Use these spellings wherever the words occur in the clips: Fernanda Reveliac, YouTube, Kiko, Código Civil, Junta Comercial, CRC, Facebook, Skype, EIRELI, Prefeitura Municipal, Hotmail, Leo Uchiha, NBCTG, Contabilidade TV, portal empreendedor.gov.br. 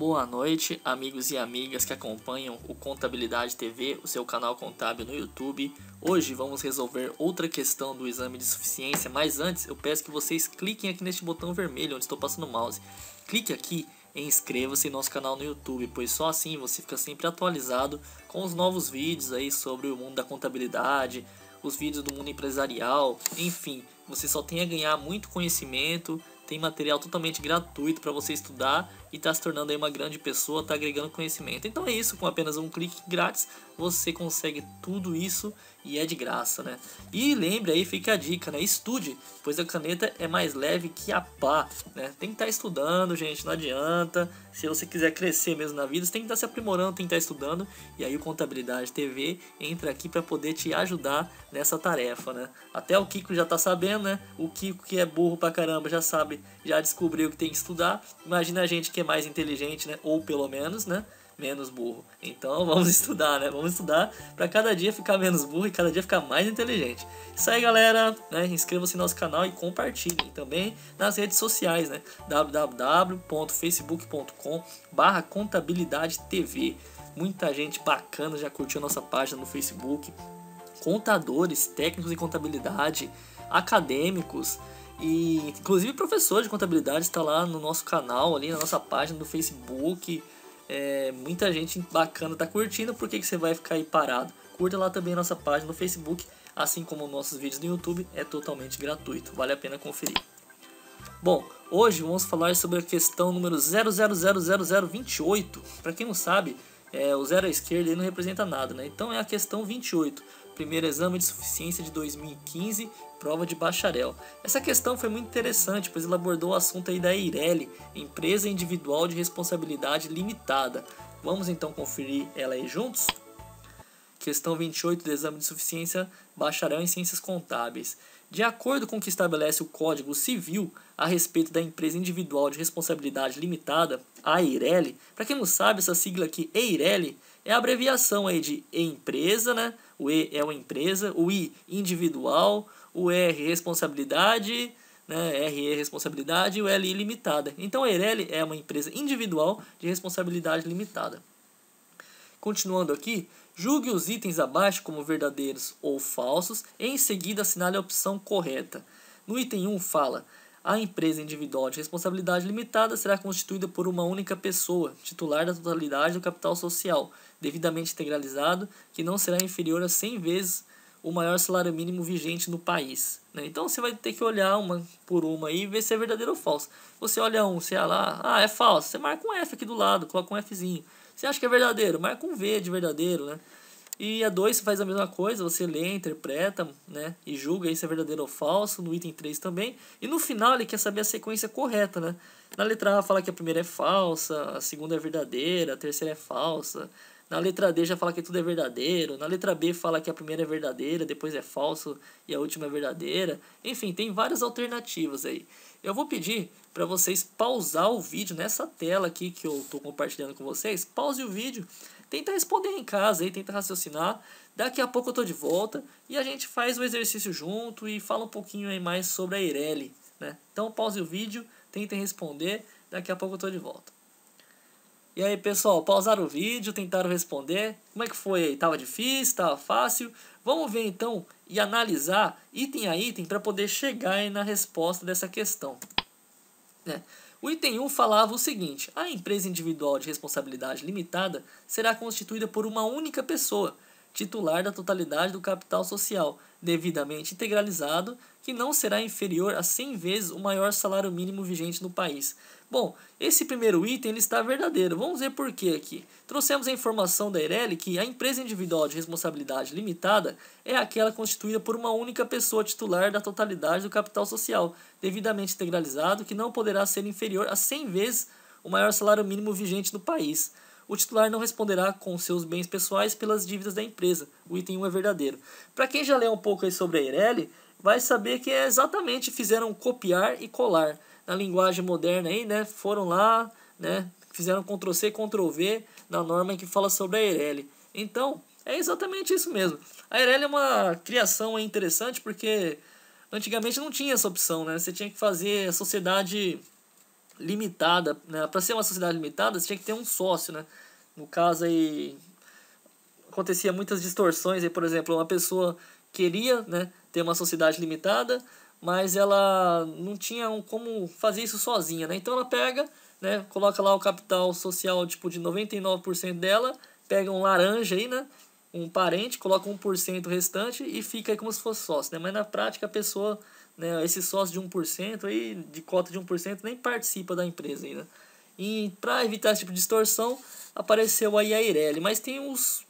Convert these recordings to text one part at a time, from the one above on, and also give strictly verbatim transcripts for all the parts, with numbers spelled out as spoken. Boa noite, amigos e amigas que acompanham o Contabilidade T V, o seu canal contábil no YouTube. Hoje vamos resolver outra questão do exame de suficiência, mas antes eu peço que vocês cliquem aqui neste botão vermelho onde estou passando o mouse. Clique aqui e inscreva-se em nosso canal no YouTube, pois só assim você fica sempre atualizado com os novos vídeos aí sobre o mundo da contabilidade, os vídeos do mundo empresarial, enfim, você só tem a ganhar muito conhecimento. Tem material totalmente gratuito para você estudar e está se tornando aí uma grande pessoa, está agregando conhecimento. Então é isso, com apenas um clique grátis, você consegue tudo isso e é de graça, né? E lembre aí, fica a dica, né? Estude, pois a caneta é mais leve que a pá, né? Tem que estar estudando, gente, não adianta. Se você quiser crescer mesmo na vida, você tem que estar se aprimorando, tem que estar estudando. E aí o Contabilidade T V entra aqui para poder te ajudar nessa tarefa, né? Até o Kiko já tá sabendo, né? O Kiko, que é burro pra caramba, já sabe, já descobriu que tem que estudar. Imagina a gente que é mais inteligente, né? Ou pelo menos, né? Menos burro. Então vamos estudar, né? Vamos estudar para cada dia ficar menos burro e cada dia ficar mais inteligente. Isso aí, galera, né? Inscreva-se no nosso canal e compartilhem também nas redes sociais, né? w w w ponto facebook ponto com barra contabilidade t v. Muita gente bacana já curtiu nossa página no Facebook. Contadores, técnicos em contabilidade, acadêmicos, e inclusive professor de contabilidade está lá no nosso canal, ali na nossa página do Facebook. É, muita gente bacana tá curtindo, por que, que você vai ficar aí parado? Curta lá também a nossa página no Facebook, assim como nossos vídeos no YouTube, é totalmente gratuito, vale a pena conferir. Bom, hoje vamos falar sobre a questão número zero zero zero zero zero vinte e oito, para quem não sabe, é, o zero à esquerda ele não representa nada, né? Então é a questão vinte e oito. Primeiro exame de suficiência de dois mil e quinze, prova de bacharel. Essa questão foi muito interessante, pois ela abordou o assunto aí da EIRELI, Empresa Individual de Responsabilidade Limitada. Vamos então conferir ela aí juntos? Questão vinte e oito do exame de suficiência, bacharel em ciências contábeis. De acordo com o que estabelece o Código Civil a respeito da Empresa Individual de Responsabilidade Limitada, a EIRELI, para quem não sabe, essa sigla aqui, EIRELI, é a abreviação aí de empresa, né? O E é uma empresa, o I, individual, o R, responsabilidade, né? R E, responsabilidade, e o L I, limitada. Então, a EIRELI é uma empresa individual de responsabilidade limitada. Continuando aqui, julgue os itens abaixo como verdadeiros ou falsos, e em seguida assinale a opção correta. No item um fala: a empresa individual de responsabilidade limitada será constituída por uma única pessoa, titular da totalidade do capital social, devidamente integralizado, que não será inferior a cem vezes o maior salário mínimo vigente no país. Né? Então você vai ter que olhar uma por uma e ver se é verdadeiro ou falso. Você olha um, você olha lá, ah, é falso, você marca um F aqui do lado, coloca um Fzinho. Você acha que é verdadeiro, marca um V de verdadeiro, né? E a dois você faz a mesma coisa, você lê, interpreta, né, e julga aí se é verdadeiro ou falso, no item três também. E no final ele quer saber a sequência correta, né? Na letra A fala que a primeira é falsa, a segunda é verdadeira, a terceira é falsa. Na letra D já fala que tudo é verdadeiro. Na letra B fala que a primeira é verdadeira, depois é falso e a última é verdadeira. Enfim, tem várias alternativas aí. Eu vou pedir para vocês pausar o vídeo nessa tela aqui que eu estou compartilhando com vocês. Pause o vídeo. Tenta responder em casa, aí, tenta raciocinar. Daqui a pouco eu tô de volta e a gente faz o exercício junto e fala um pouquinho aí mais sobre a EIRELI, né? Então pause o vídeo, tenta responder, daqui a pouco eu tô de volta. E aí, pessoal, pausaram o vídeo, tentaram responder. Como é que foi aí? Tava difícil? Tava fácil? Vamos ver então e analisar item a item para poder chegar aí na resposta dessa questão, né? O item um falava o seguinte: a empresa individual de responsabilidade limitada será constituída por uma única pessoa, titular da totalidade do capital social, devidamente integralizado, que não será inferior a cem vezes o maior salário mínimo vigente no país. Bom, esse primeiro item ele está verdadeiro, vamos ver por que aqui. Trouxemos a informação da EIRELI que a empresa individual de responsabilidade limitada é aquela constituída por uma única pessoa titular da totalidade do capital social, devidamente integralizado, que não poderá ser inferior a cem vezes o maior salário mínimo vigente no país. O titular não responderá com seus bens pessoais pelas dívidas da empresa. O item um é verdadeiro. Para quem já leu um pouco aí sobre a EIRELI, vai saber que é exatamente fizeram copiar e colar. Na linguagem moderna aí, né? Foram lá, né? Fizeram Ctrl-C, Ctrl-V na norma que fala sobre a EIRELI. Então, é exatamente isso mesmo. A EIRELI é uma criação interessante porque antigamente não tinha essa opção, né? Você tinha que fazer a sociedade limitada, né? Para ser uma sociedade limitada, você tinha que ter um sócio, né? No caso aí, acontecia muitas distorções, aí, por exemplo, uma pessoa queria, né, ter uma sociedade limitada, mas ela não tinha um, como fazer isso sozinha, né? Então ela pega, né, coloca lá o capital social tipo de noventa e nove por cento dela, pega um laranja aí, né, um parente, coloca um por cento restante e fica aí como se fosse sócio, né? Mas na prática a pessoa, né, esse sócio de um por cento aí, de cota de um por cento, nem participa da empresa ainda. E para evitar esse tipo de distorção, apareceu aí a EIRELI, mas tem os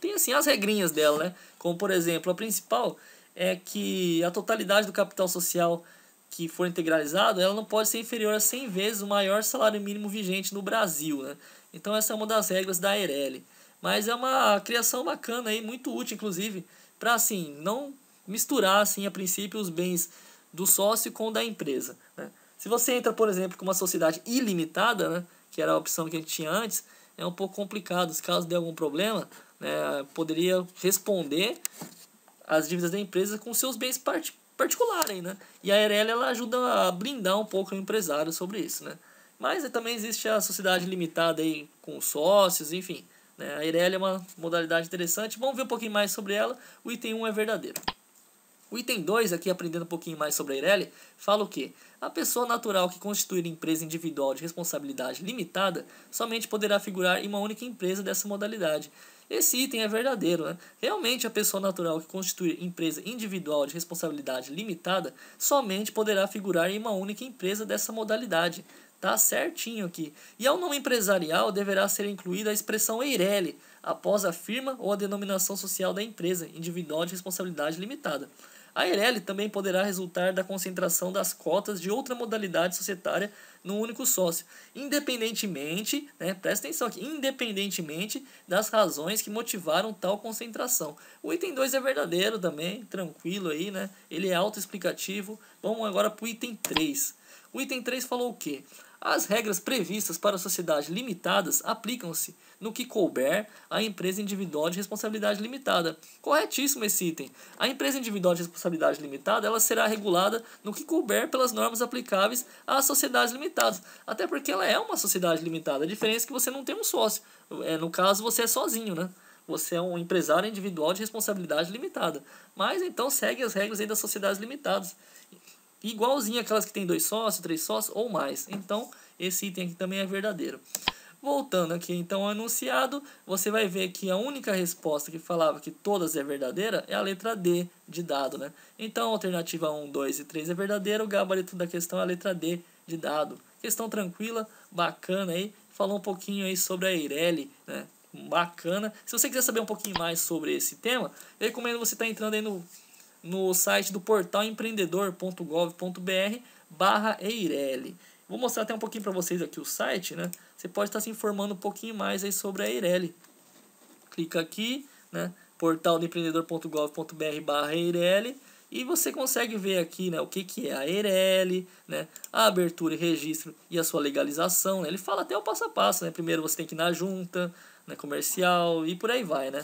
tem assim as regrinhas dela, né? Como por exemplo, a principal é que a totalidade do capital social que for integralizado, ela não pode ser inferior a cem vezes o maior salário mínimo vigente no Brasil, né? Então essa é uma das regras da EIRELI. Mas é uma criação bacana aí, muito útil inclusive, para assim não misturar assim a princípio os bens do sócio com o da empresa, né? Se você entra, por exemplo, com uma sociedade ilimitada, né, que era a opção que a gente tinha antes, é um pouco complicado. Se caso der algum problema, né, poderia responder as dívidas da empresa com seus bens particulares. particular, né? E a EIRELI, ela ajuda a blindar um pouco o empresário sobre isso, né? Mas também existe a sociedade limitada aí com sócios, enfim, né? A EIRELI é uma modalidade interessante. Vamos ver um pouquinho mais sobre ela. O item um é verdadeiro. O item dois, aqui aprendendo um pouquinho mais sobre a EIRELI, fala o quê? A pessoa natural que constituir empresa individual de responsabilidade limitada somente poderá figurar em uma única empresa dessa modalidade. Esse item é verdadeiro, né? Realmente a pessoa natural que constituir empresa individual de responsabilidade limitada somente poderá figurar em uma única empresa dessa modalidade. Tá certinho aqui. E ao nome empresarial deverá ser incluída a expressão EIRELI após a firma ou a denominação social da empresa individual de responsabilidade limitada. A EIRELI também poderá resultar da concentração das cotas de outra modalidade societária num único sócio, independentemente, né, presta atenção aqui, independentemente das razões que motivaram tal concentração. O item dois é verdadeiro também, tranquilo aí, né? Ele é autoexplicativo. Vamos agora para o item três. O item três falou o quê? As regras previstas para sociedades limitadas aplicam-se no que couber à empresa individual de responsabilidade limitada. Corretíssimo esse item. A empresa individual de responsabilidade limitada, ela será regulada no que couber pelas normas aplicáveis às sociedades limitadas. Até porque ela é uma sociedade limitada. A diferença é que você não tem um sócio. É, no caso, você é sozinho, né? Você é um empresário individual de responsabilidade limitada. Mas então segue as regras aí das sociedades limitadas. Igualzinho aquelas que tem dois sócios, três sócios ou mais. Então, esse item aqui também é verdadeiro. Voltando aqui então ao enunciado, você vai ver que a única resposta que falava que todas é verdadeira é a letra D de dado, né? Então a alternativa um, dois e três é verdadeira, o gabarito da questão é a letra D de dado. Questão tranquila, bacana aí, falou um pouquinho aí sobre a EIRELI, né? Bacana. Se você quiser saber um pouquinho mais sobre esse tema, eu recomendo você estar entrando aí no, no site do portal empreendedor ponto gov ponto br barra EIRELI. Vou mostrar até um pouquinho para vocês aqui o site, né? Você pode estar se informando um pouquinho mais aí sobre a EIRELI. Clica aqui, né? Portal empreendedor ponto gov ponto br barra EIRELI. E você consegue ver aqui, né, o que, que é a EIRELI, né, a abertura e registro e a sua legalização, né? Ele fala até o passo a passo, né? Primeiro você tem que ir na junta, né, comercial e por aí vai, né?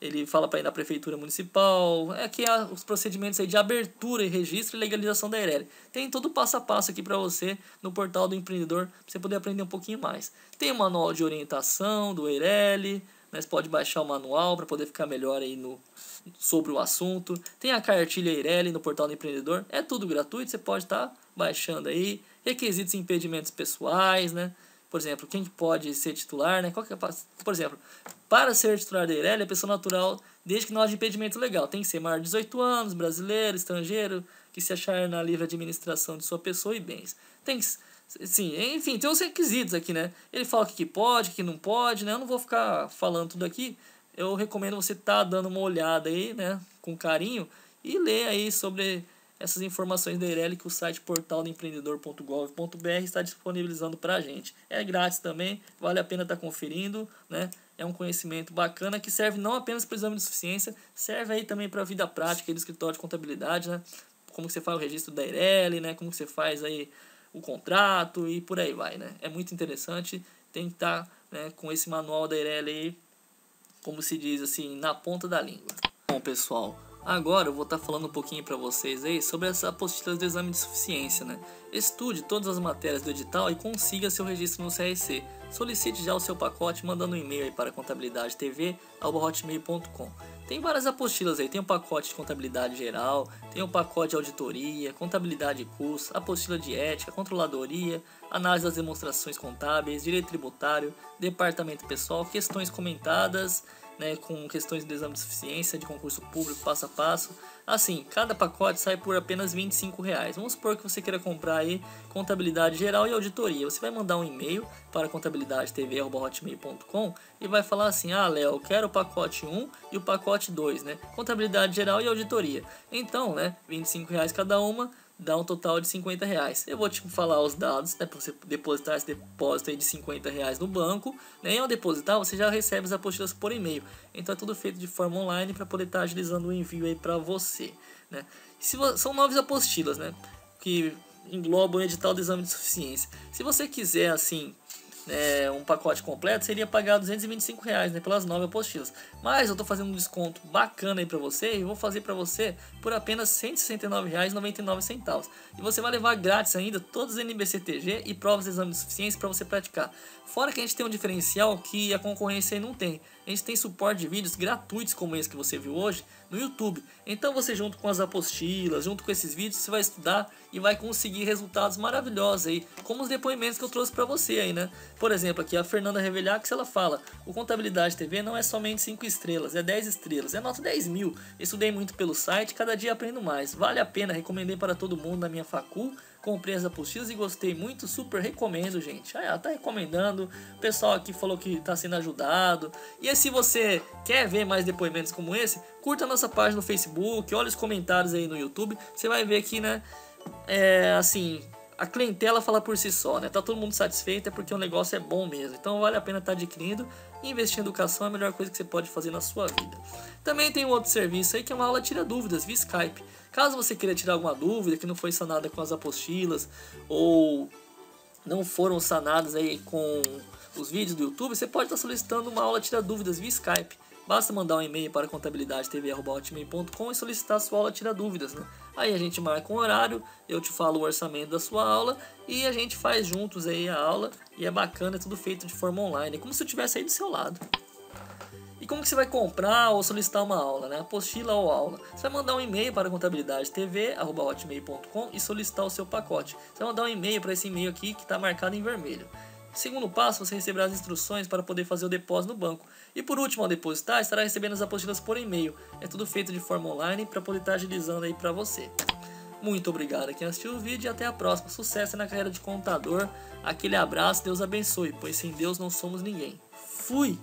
Ele fala para ir na Prefeitura Municipal. Aqui há os procedimentos aí de abertura e registro e legalização da EIRELI. Tem todo o passo a passo aqui para você no portal do empreendedor, para você poder aprender um pouquinho mais. Tem o manual de orientação do EIRELI, né? Você pode baixar o manual para poder ficar melhor aí no, sobre o assunto. Tem a cartilha EIRELI no portal do empreendedor. É tudo gratuito, você pode estar tá baixando aí. Requisitos e impedimentos pessoais, né? Por exemplo, quem pode ser titular, né? Qual que é, por exemplo, para ser titular da EIRELI, a pessoa natural, desde que não haja impedimento legal, tem que ser maior de dezoito anos, brasileiro, estrangeiro, que se achar na livre administração de sua pessoa e bens. Tem que, sim, enfim, tem os requisitos aqui, né? Ele fala o que pode, o que não pode, né? Eu não vou ficar falando tudo aqui. Eu recomendo você estar tá dando uma olhada aí, né? Com carinho, e ler aí sobre essas informações da EIRELI que o site portal empreendedor ponto gov ponto br está disponibilizando para a gente. É grátis também, vale a pena estar tá conferindo, né? É um conhecimento bacana que serve não apenas para o exame de suficiência, serve aí também para a vida prática do escritório de contabilidade, né? Como que você faz o registro da EIRELI, né? Como que você faz aí o contrato e por aí vai, né? É muito interessante, tem que estar tá, né, com esse manual da EIRELI aí, como se diz assim, na ponta da língua. Bom, pessoal, Agora eu vou estar falando um pouquinho para vocês aí sobre as apostilas do exame de suficiência, né? Estude todas as matérias do edital e consiga seu registro no C R C. Solicite já o seu pacote mandando um e-mail aí para contabilidade t v arroba hotmail ponto com. Tem várias apostilas aí, tem o pacote de contabilidade geral, tem o pacote de auditoria, contabilidade e custos, apostila de ética, controladoria, análise das demonstrações contábeis, direito tributário, departamento pessoal, questões comentadas, né, com questões do exame de suficiência, de concurso público, passo a passo. Assim, cada pacote sai por apenas vinte e cinco reais. Vamos supor que você queira comprar aí contabilidade geral e auditoria. Você vai mandar um e-mail para contabilidade t v arroba hotmail ponto com e vai falar assim: ah, Léo, eu quero o pacote um e o pacote dois, né? Contabilidade geral e auditoria. Então, né, vinte e cinco reais cada uma dá um total de cinquenta reais. Eu vou te falar os dados, né, para você depositar esse depósito aí de cinquenta reais no banco, né, e ao depositar você já recebe as apostilas por e-mail. Então é tudo feito de forma online para poder estar agilizando o envio aí para você, né? Se vo... São nove apostilas, né, que englobam o edital do exame de suficiência. Se você quiser, assim, É, um pacote completo, seria pagar duzentos e vinte e cinco reais, né, pelas nove apostilas. Mas eu tô fazendo um desconto bacana aí pra você, e vou fazer pra você por apenas cento e sessenta e nove reais e noventa e nove centavos. E você vai levar grátis ainda todos os N B C T G e provas de exame de suficiência pra você praticar. Fora que a gente tem um diferencial que a concorrência aí não tem. A gente tem suporte de vídeos gratuitos como esse que você viu hoje no YouTube. Então você, junto com as apostilas, junto com esses vídeos, você vai estudar e vai conseguir resultados maravilhosos aí, como os depoimentos que eu trouxe pra você aí, né? Por exemplo, aqui a Fernanda Reveliac, ela fala: o Contabilidade T V não é somente cinco estrelas, é dez estrelas, é nota dez mil. Estudei muito pelo site, cada dia aprendo mais. Vale a pena, recomendei para todo mundo na minha facul. Comprei as apostilas e gostei muito, super recomendo, gente. Ah, ela tá recomendando, o pessoal aqui falou que tá sendo ajudado. E aí, se você quer ver mais depoimentos como esse, curta a nossa página no Facebook, olha os comentários aí no YouTube. Você vai ver que, né, é assim... a clientela fala por si só, né? Tá todo mundo satisfeito, é porque o negócio é bom mesmo. Então vale a pena estar adquirindo. Investir em educação é a melhor coisa que você pode fazer na sua vida. Também tem um outro serviço aí que é uma aula tira dúvidas via Skype. Caso você queira tirar alguma dúvida que não foi sanada com as apostilas ou não foram sanadas aí com os vídeos do YouTube, você pode estar solicitando uma aula tira dúvidas via Skype. Basta mandar um e-mail para contabilidade t v arroba hotmail ponto com e solicitar sua aula tira dúvidas, né? Aí a gente marca um horário, eu te falo o orçamento da sua aula e a gente faz juntos aí a aula. E é bacana, é tudo feito de forma online, é como se eu estivesse aí do seu lado. E como que você vai comprar ou solicitar uma aula, né? Apostila ou aula? Você vai mandar um e-mail para contabilidade t v arroba hotmail ponto com e solicitar o seu pacote. Você vai mandar um e-mail para esse e-mail aqui que está marcado em vermelho. Segundo passo, você receberá as instruções para poder fazer o depósito no banco. E por último, ao depositar, estará recebendo as apostilas por e-mail. É tudo feito de forma online para poder estar agilizando aí para você. Muito obrigado a quem assistiu o vídeo e até a próxima. Sucesso na carreira de contador. Aquele abraço, Deus abençoe, pois sem Deus não somos ninguém. Fui!